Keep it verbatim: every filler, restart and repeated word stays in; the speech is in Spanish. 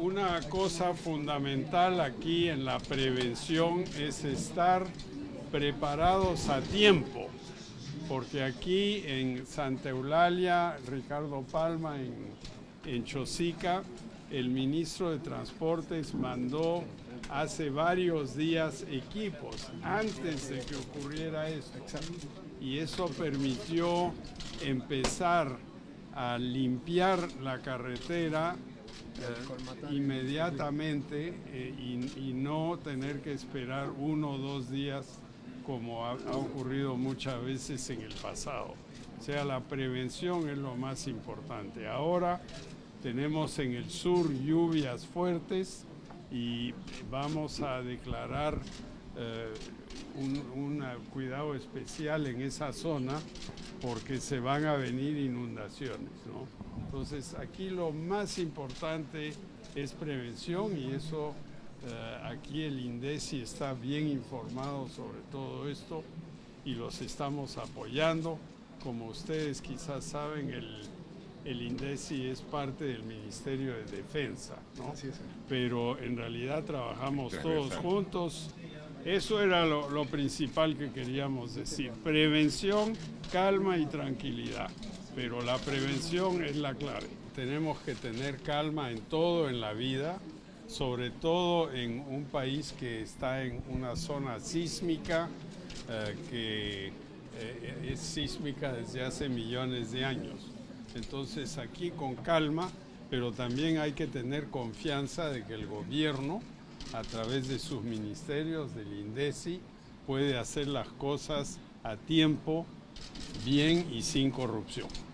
una cosa fundamental aquí en la prevención es estar preparados a tiempo, porque aquí en Santa Eulalia, Ricardo Palma, en, en Chosica, el ministro de Transportes mandó hace varios días equipos antes de que ocurriera esto, y eso permitió empezar a limpiar la carretera Eh, inmediatamente eh, y, y no tener que esperar uno o dos días como ha, ha ocurrido muchas veces en el pasado. O sea, la prevención es lo más importante. Ahora tenemos en el sur lluvias fuertes y vamos a declarar eh, un, un cuidado especial en esa zona porque se van a venir inundaciones, ¿no? Entonces, aquí lo más importante es prevención y eso, eh, aquí el INDECI está bien informado sobre todo esto y los estamos apoyando. Como ustedes quizás saben, el, el INDECI es parte del Ministerio de Defensa, ¿no? Así es. Pero en realidad trabajamos todos juntos. Eso era lo, lo principal que queríamos decir. Prevención, calma y tranquilidad. Pero la prevención es la clave. Tenemos que tener calma en todo en la vida, sobre todo en un país que está en una zona sísmica, eh, que eh, es sísmica desde hace millones de años. Entonces aquí con calma, pero también hay que tener confianza de que el gobierno, a través de sus ministerios, del INDECI, puede hacer las cosas a tiempo, bien y sin corrupción.